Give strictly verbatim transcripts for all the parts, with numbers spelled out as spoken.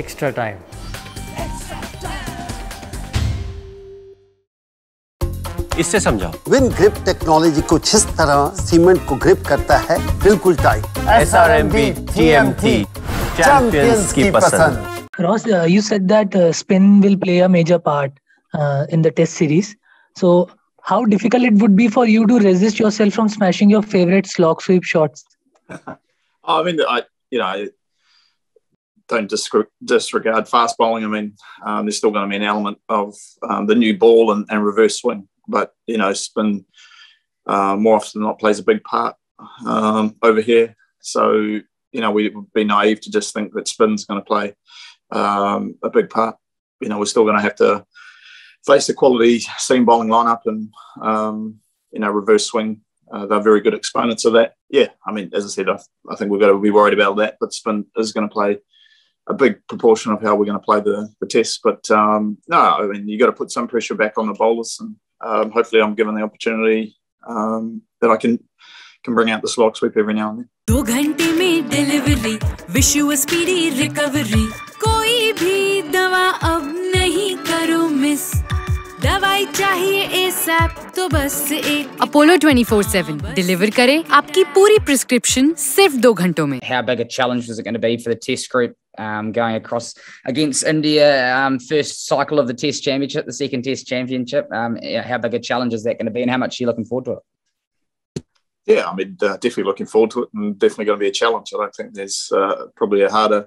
extra time. इससे समझाओ। Win grip technology को जिस तरह सीमेंट को ग्रिप करता है बिल्कुल tight. S R M B G M T champions की पसंद। Ross, uh, you said that uh, spin will play a major part uh, in the test series. So, how difficult it would be for you to resist yourself from smashing your favorite slog sweep shots? I mean, I you know, I don't disregard fast bowling. I mean, um, there's still going to be an element of um, the new ball and, and reverse swing. But, you know, spin uh, more often than not plays a big part um, over here. So, you know, we would be naive to just think that spin's going to play um, a big part. You know, we're still going to have to face the quality seam bowling lineup and, um, you know, reverse swing. Uh, they're very good exponents of that. Yeah, I mean, as I said, I, I think we've got to be worried about that. But spin is going to play a big proportion of how we're going to play the, the test. But, um, no, I mean, you've got to put some pressure back on the bowlers and, Um, hopefully, I'm given the opportunity um, that I can can bring out the slog sweep every now and then. दो घंटे में delivery, wish you a speedy recovery. कोई भी दवा अब नहीं करो miss. दवाई चाहिए ASAP तो बस एक Apollo twenty-four seven deliver करे आपकी पूरी prescription सिर्फ दो घंटों में. How big a challenge was it going to be for the test group? Um, going across against India, um, first cycle of the Test Championship, the second Test Championship. Um, how big a challenge is that going to be, and how much are you looking forward to it? Yeah, I mean, uh, definitely looking forward to it, and definitely going to be a challenge. I don't think there's uh, probably a harder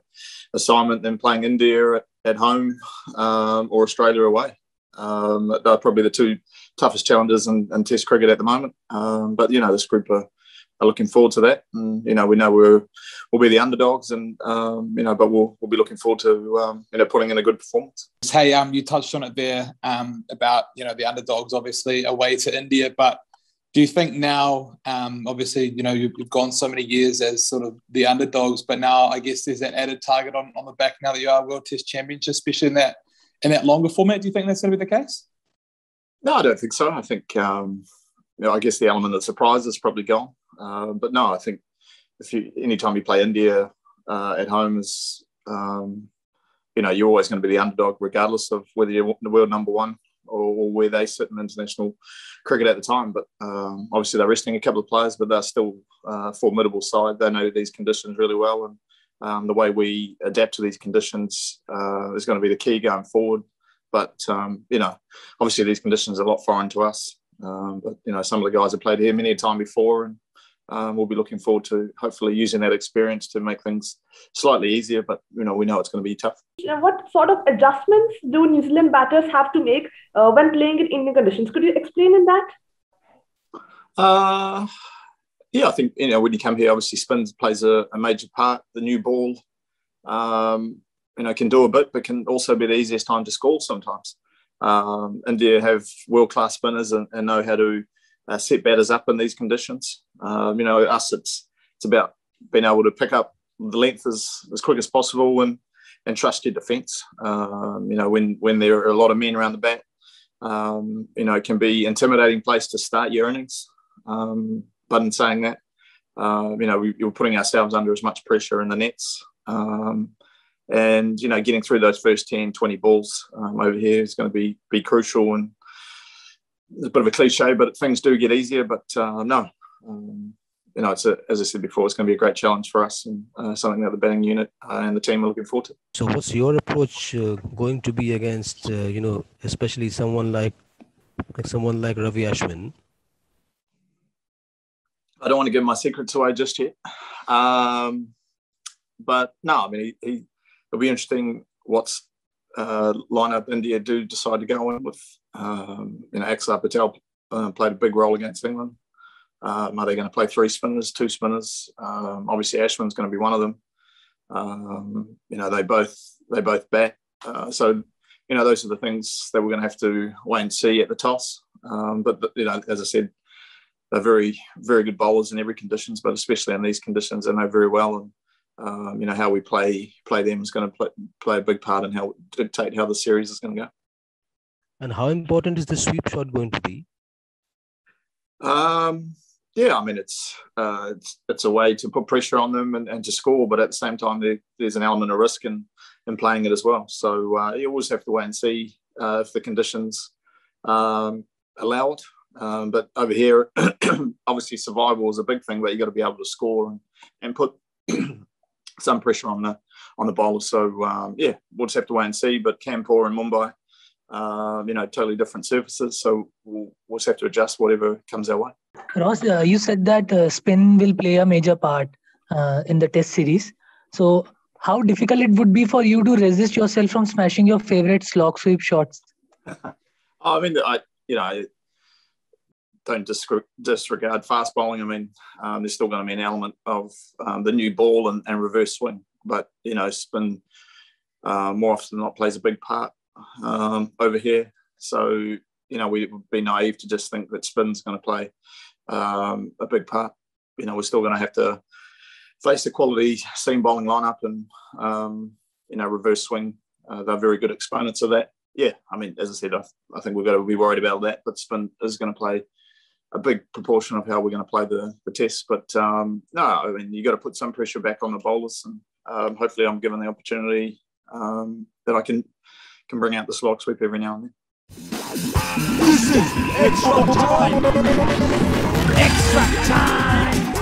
assignment than playing India at, at home um, or Australia away. Um, they're probably the two toughest challenges in, in Test cricket at the moment. Um, but you know, this group are. Are looking forward to that, and you know we know we're we'll be the underdogs, and um, you know, but we'll we'll be looking forward to um, you know putting in a good performance. Hey, um, you touched on it there um, about you know the underdogs, obviously away to India, but do you think now, um, obviously you know you've, you've gone so many years as sort of the underdogs, but now I guess there's that added target on on the back now that you are World Test Champions, especially in that in that longer format. Do you think that's going to be the case? No, I don't think so. I think um, you know, I guess the element that surprises is probably gone. Uh, but no, I think if you any time you play India uh, at home is um, you know you're always going to be the underdog regardless of whether you're the world number one or, or where they sit in international cricket at the time. But um, obviously they're resting a couple of players, but they're still a formidable side. They know these conditions really well, and um, the way we adapt to these conditions uh, is going to be the key going forward. But um, you know, obviously these conditions are a lot foreign to us. Um, but you know, some of the guys have played here many a time before, and Um, we'll be looking forward to hopefully using that experience to make things slightly easier, but you know we know it's going to be tough. What sort of adjustments do New Zealand batters have to make uh, when playing in Indian conditions? Could you explain in that? Uh, yeah, I think you know when you come here, obviously spin plays a, a major part. The new ball, um, you know, can do a bit, but can also be the easiest time to score sometimes. Um, India have world-class spinners and, and know how to. Uh, set batters up in these conditions. Um, you know, us, it's it's about being able to pick up the length as, as quick as possible and and trust your defence. Um, you know, when when there are a lot of men around the bat, um, you know, it can be an intimidating place to start your innings. Um, but in saying that, uh, you know, we, we're putting ourselves under as much pressure in the nets. Um, and, you know, getting through those first ten, twenty balls um, over here is going to be be crucial. And it's a bit of a cliche, but things do get easier. But uh, no, um, you know, it's a, as I said before, it's going to be a great challenge for us, and uh, something that the batting unit uh, and the team are looking forward to. So, what's your approach uh, going to be against, uh, you know, especially someone like, like someone like Ravi Ashwin? I don't want to give my secrets away just yet, um, but no, I mean, he, he, it'll be interesting what's. Uh, lineup India do decide to go in with. Um, you know, Axar Patel uh, played a big role against England. Um, are they going to play three spinners, two spinners? Um, obviously, Ashwin's going to be one of them. Um, you know, they both they both bat. Uh, so, you know, those are the things that we're going to have to wait and see at the toss. Um, but you know, as I said, they're very very good bowlers in every conditions, but especially in these conditions, they know very well. And, Um, you know, how we play play them is going to play, play a big part in how dictate how the series is going to go. And how important is the sweep shot going to be? Um, yeah, I mean, it's, uh, it's it's a way to put pressure on them and, and to score, but at the same time, there, there's an element of risk in and playing it as well. So uh, you always have to wait and see uh, if the conditions um, allow it. Um, but over here, obviously survival is a big thing, but you've got to be able to score and, and put some pressure on the on the bowler. So, um, yeah, we'll just have to wait and see. But Kanpur and Mumbai, uh, you know, totally different surfaces. So we'll, we'll just have to adjust whatever comes our way. Ross, uh, you said that uh, spin will play a major part uh, in the test series. So how difficult it would be for you to resist yourself from smashing your favourite slog sweep shots? I mean, I you know, I don't disregard fast bowling. I mean, um, there's still going to be an element of um, the new ball and, and reverse swing. But, you know, spin uh, more often than not plays a big part um, over here. So, you know, we would be naive to just think that spin's going to play um, a big part. You know, we're still going to have to face a quality seam bowling lineup and, um, you know, reverse swing. Uh, they're very good exponents of that. Yeah, I mean, as I said, I, I think we've got to be worried about that. But spin is going to play a big proportion of how we're going to play the, the test. But, um, no, I mean, you've got to put some pressure back on the bowlers. And um, hopefully I'm given the opportunity um, that I can can bring out the slog sweep every now and then. This is extra time. Extra time.